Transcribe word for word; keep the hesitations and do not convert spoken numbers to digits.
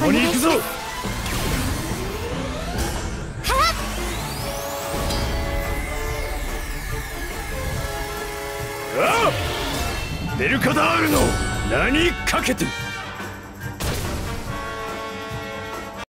共に行くぞ。ああベルカダールの名にかけて。